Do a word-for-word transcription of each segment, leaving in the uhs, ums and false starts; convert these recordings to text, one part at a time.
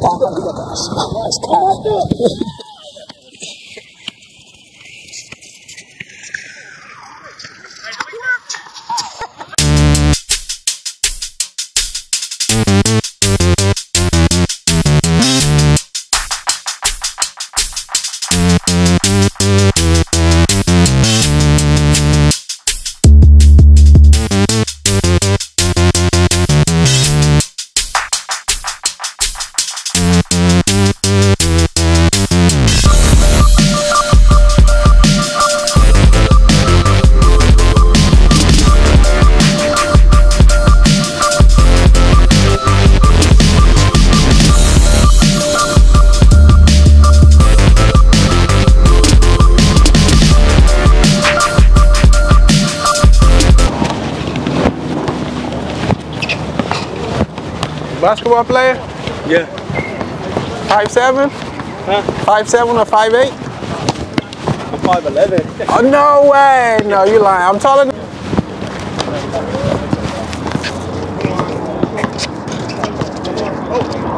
Pop under the bus. Let's pop it. Basketball player? Yeah. five seven? Huh? five seven or five eight? I'm five eleven. Oh, no way! No, you lying. I'm taller than... Oh,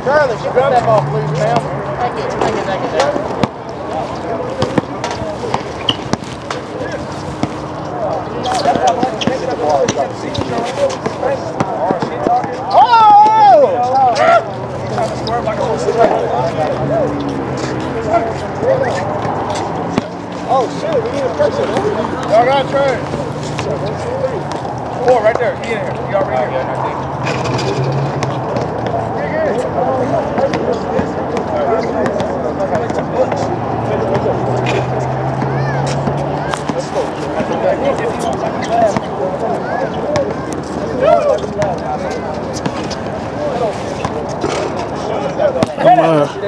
Charlie, you grab that ball, please, ma'am. Take it, take it, take it, take it. Oh! He's trying to square like a little stick. Oh, shit, we need a person. Y'all got a turn. Four, right there. He in here. Y'all right here, I think. Come on.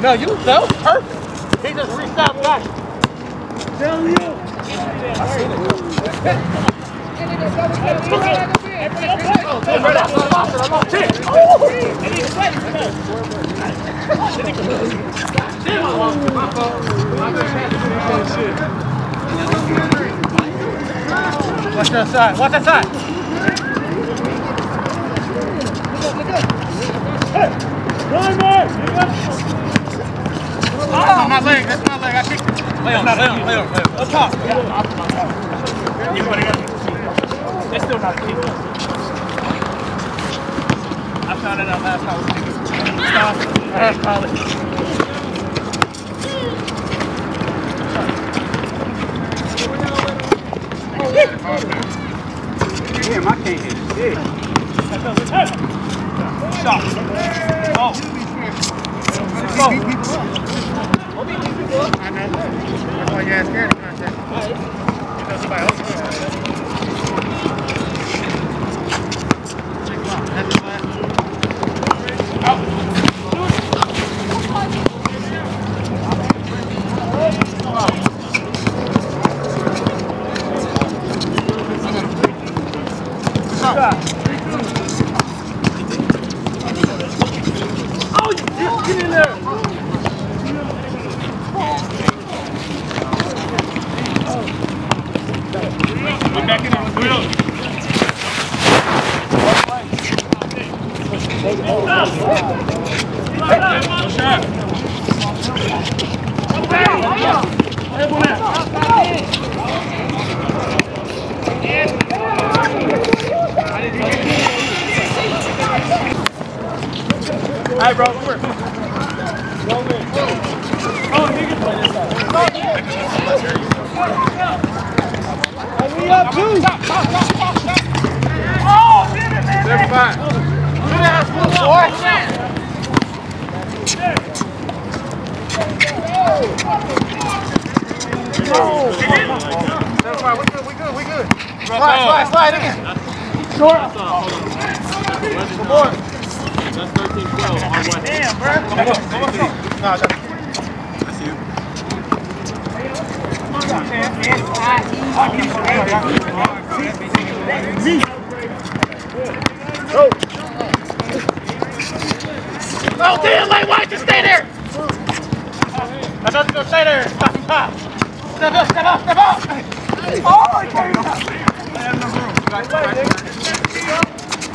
No, you that was perfect. He just reached out back. Tell you. Watch that side. Watch that side. Hey, run, oh, that's my leg, that's my leg, I kicked it. Lay on, lay on, lay on, lay on. Up top. Yeah. You put it up. It's still not a kick. I found it out last time. Stop. Last college. Damn, I can't hit it. Yeah. Stop. Oh. Let's go. That's why you asked Gary to contact me. You know somebody else is going to do it. Oh, you just get in there. Hey bro, over. Go in. Oh, nigga. Oh, we up too. Oh, man. They're fine. Good ass fool, boy. Oh. They're fine. We good, we good, we good. Slide, slide, slide again. Short. Come on. That's thirteen twelve on one. Damn, bro. Come on, come on, come on. Nah, that's you. Come on, come on. Oh, damn, like, why'd you stay there? I thought you were going to stay there. Stop and pop. Step up, step up, step up. Oh, I came up. I have no room. Guys, guys.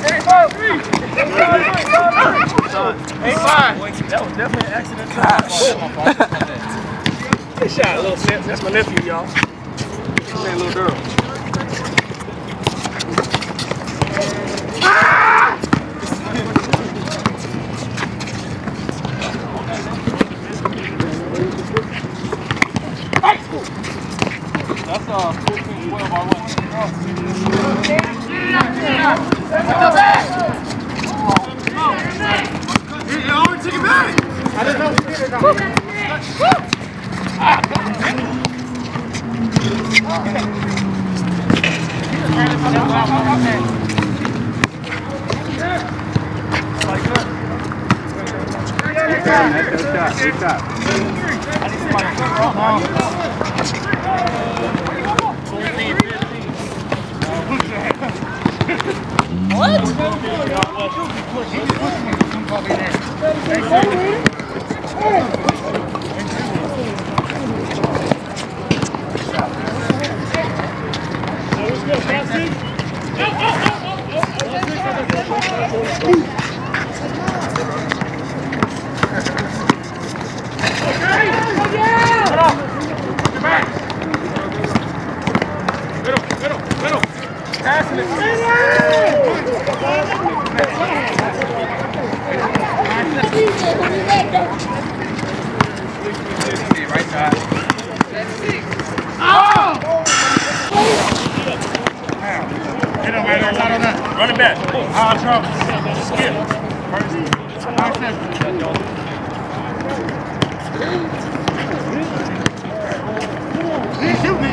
Hey, five. That was definitely an accident. Good shot, little Sip. That's my nephew, y'all. That little girl. Ah! That's uh, fourteen twelve I want. Let's go back! He already took it back! I didn't know he did it. I what? He just pushed me. I'm probably there. Thanks. Okay. passing it. Right side. Oh! Get away, don't on that. Run it back. Hard trouble. Skip. First. Hard step. Shoot me.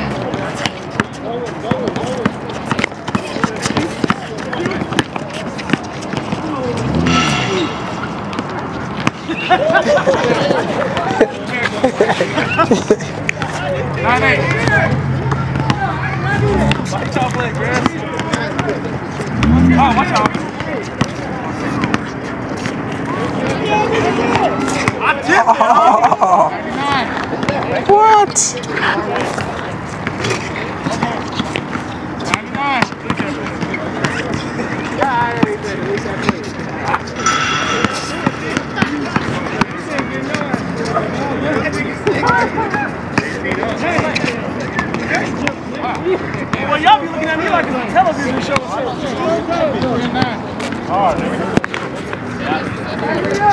Watch out, Blake, man. Oh, watch out. I tipped it. Oh. What? Well, y'all be looking at me like it's a television show. Oh, there we go. Hurry up! Hurry up!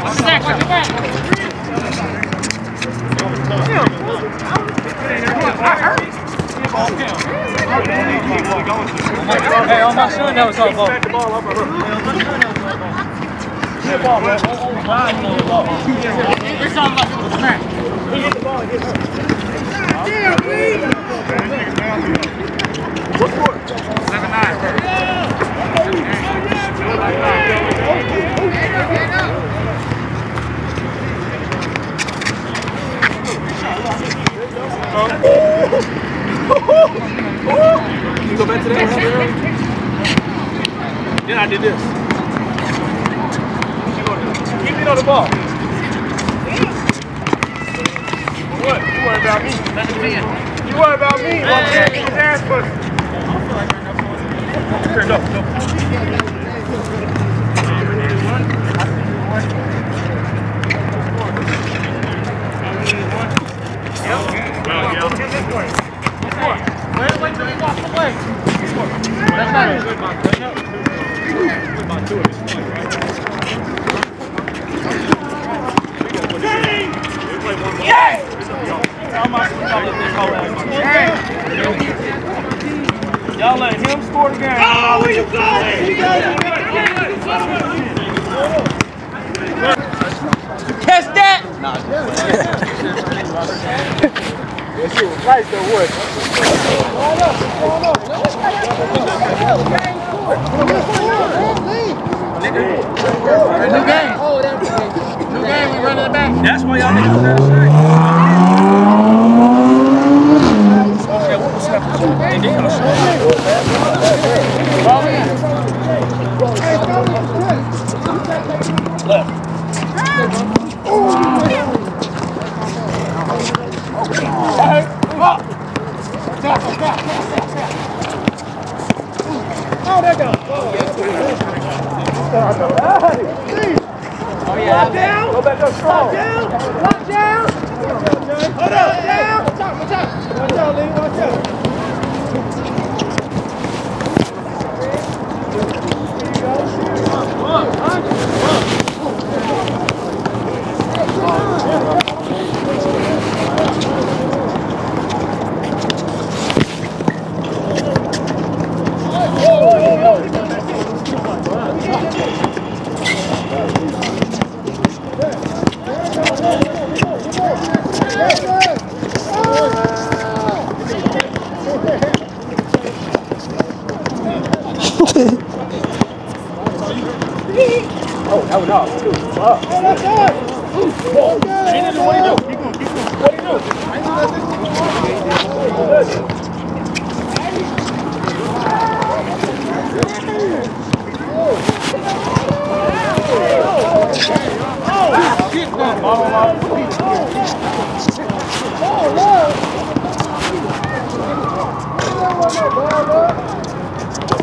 What's that? What's that? Hey, on my son, that was all ball. That was all It's on my smack. Get the ball, get her. Damn, please! What for? seven nine. Can you go back to that? Then I did this. What you gonna do? Keep it on the ball. You worry about me. You worry about me. Hey. I'm gonna get his ass busted. Here, go, go. Yep. Well, yeah. Wait, wait till he walks away. That's not a good one. Good one to it. It's one, right? Yes! Y'all let him score the game. Oh, where you go? Catch that! Nah, she was nice, though, what? Hold up, hold up. New game. New game, we running it back. That's why y'all niggas that shit. Hey, they got a oh, yeah. Lock down. Go back up strong. Lock down. Lock down. Hold up. Down. Watch out. Watch out. Watch out, Lee. Watch out.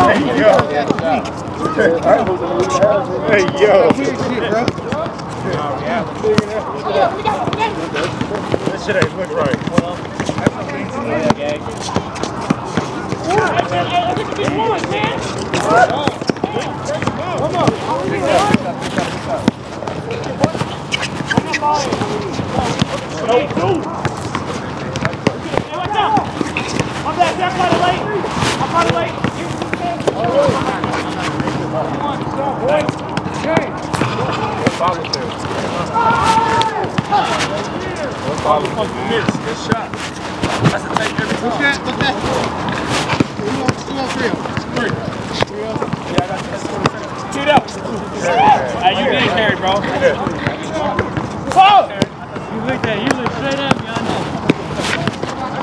Hey, yo. Hey, yo. This shit ain't look right. Hey, look at these boys, man. Come on. Come on. Come on. I'm back, that's kind of late. I'm kind of late. You can do good shot. That's a take every time. What's that? What's that? Two on three. Three. Three on three. Yeah, I got that. Two down. Hey, you need a carry, bro. Oh! You look at you look straight at me, I know. I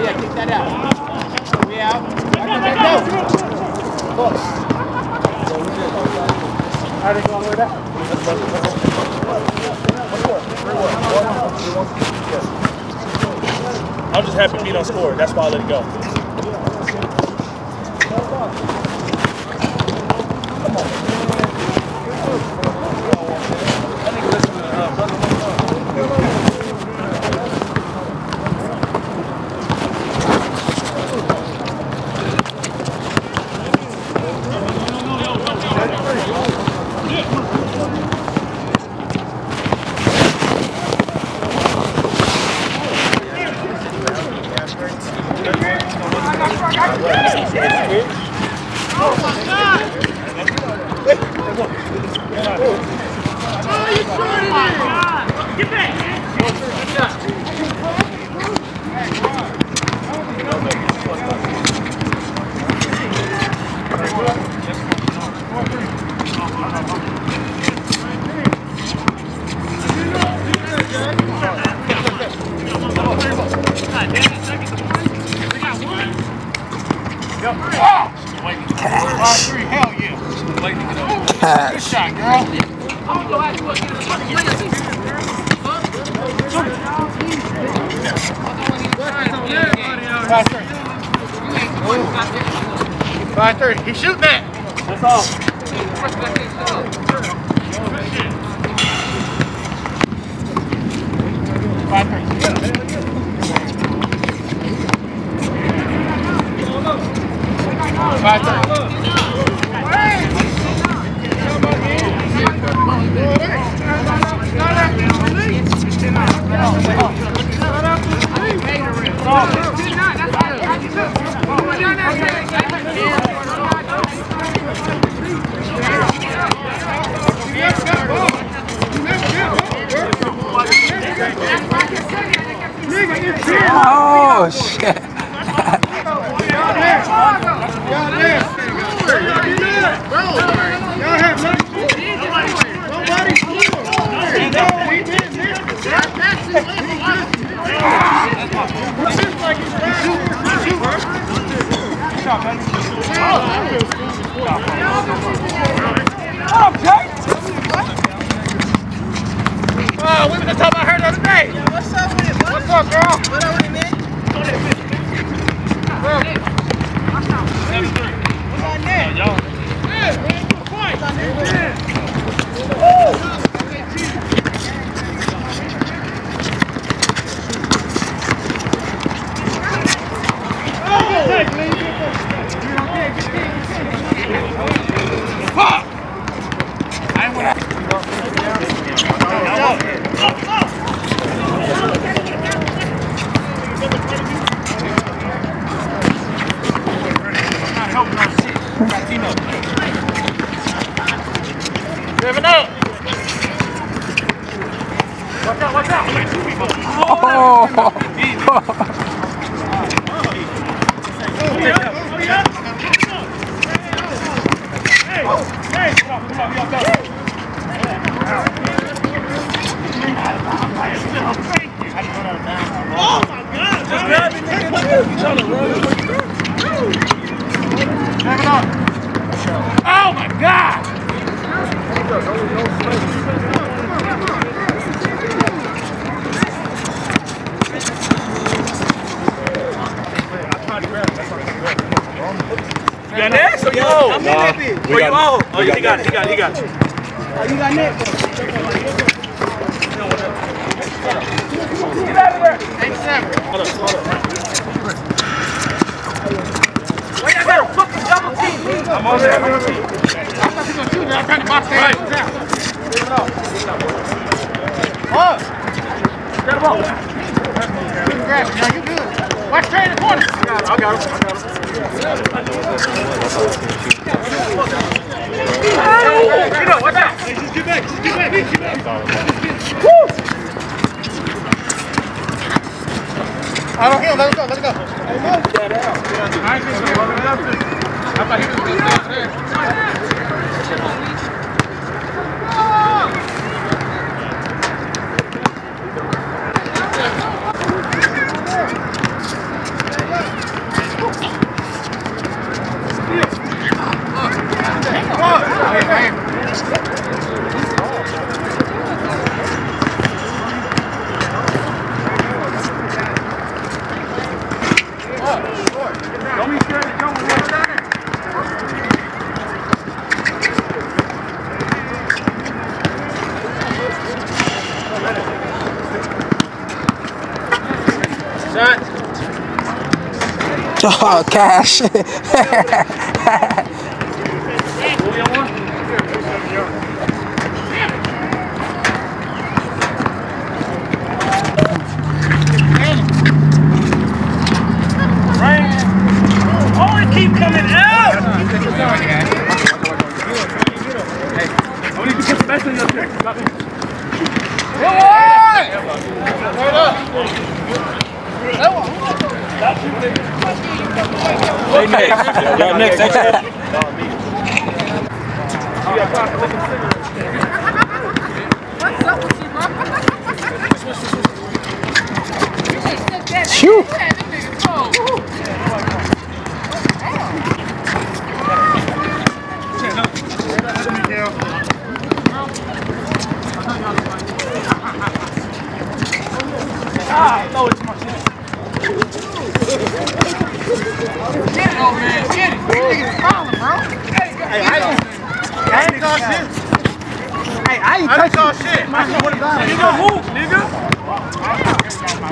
yeah, kick that out. We out. How did you go with that? I'm just happy we don't score. That's why I let it go. Back it up. You got next or you old? I'm nah, we oh, you old? Oh, you got it, you got it, you got it. Oh, you got next. Get out of there. eighty-seven. Hold up, hold up. Wait, I got a fucking double team. I'm on there, I'm on there. I thought you were going to shoot me. I'm trying to box that right down. Oh. Get the ball. You can grab it. Now you good. Watch trade in the corner. I got it, I got it. I don't heal, let it go, let it go. Oh, cash. Oh, it keep coming out. Hey, Hey, next. Y'all next. Next. What's up with you, bro? You that nigga cold. Oh man, get it! Niggas falling, bro. Hey, hey, I ain't, I ain't touch shit. Hey, I ain't touch all shit. I know what about it. Nigga, who? Nigga. Come on.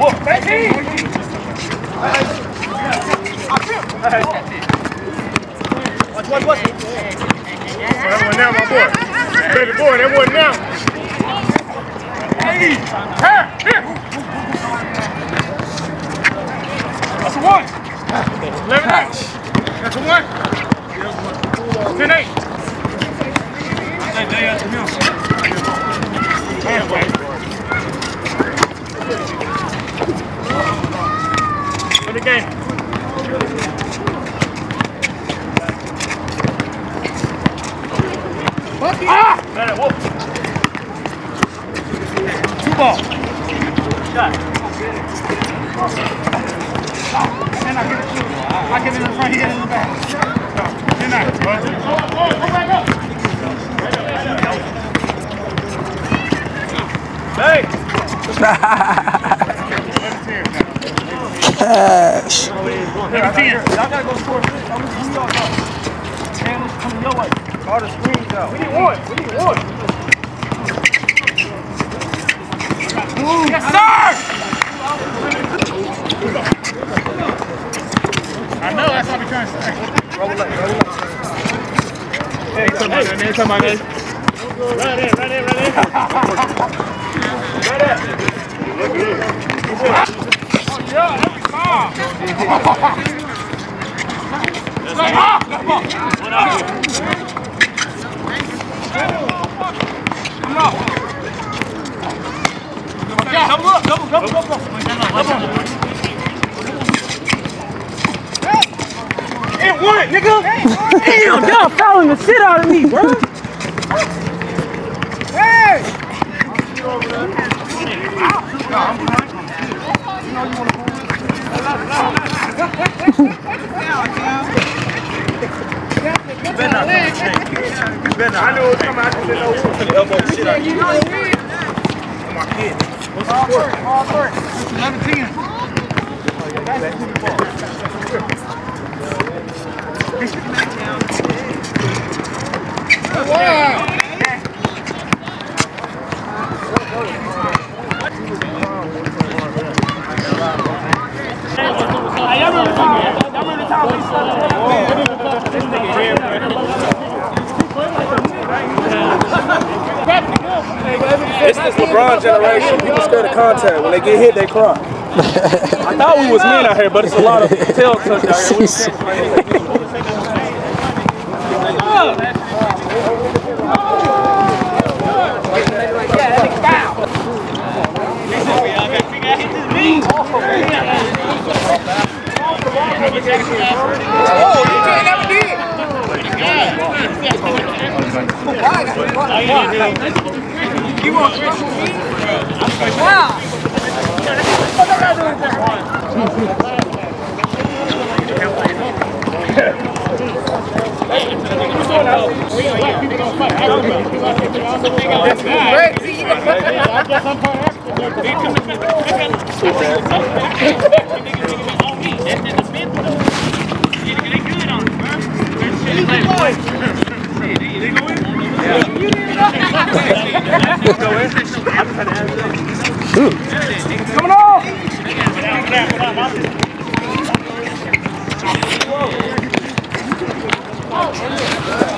Whoa, thank you! Watch, watch, watch. That one now, my boy. Baby boy, that one now. Hey! Here! Here! That's a one! eleven eight! That's a one! ten eight! I think they got the milk. Damn, boy. For the game. Ah! Man, whoa. Two ball. Shot. And I get it too. I get it in the front, he gets it in the back. Good night, bro. Go back up. Hey! Let's hear it now. Cash. Y'all gotta go score. Handles coming your way. All the screens out. We need one. We need one. Yes, sir. I know that's what we're trying to say. Roll it up. Hey, come on, man. Come on, man. Right in, right in, right in. Right in. Yeah, every time. Double up, double, double, double, double. Double. It ain't want it, nigga. Damn, y'all fouling the shit out of me, bro. Hey! You better not do it. You better not. I know it's coming out of the elbow shit out of you. My kid. What's the score? All court. eleven ten. This is LeBron generation. People scared of contact. When they get hit, they cry. I thought we was men out here, but it's a lot of tail touch out here. Wow. Coming off! Oh,